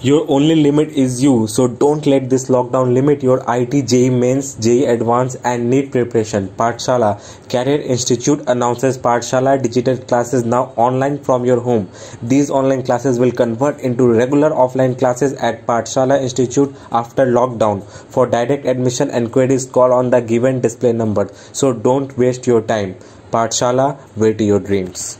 Your only limit is you, so don't let this lockdown limit your IIT JEE Mains, JEE Advanced and NEET preparation. Paathshaala Career Institute announces Paathshaala digital classes now online from your home. These online classes will convert into regular offline classes at Paathshaala Institute after lockdown. For direct admission and queries, call on the given display number. So don't waste your time. Paathshaala, way to your dreams.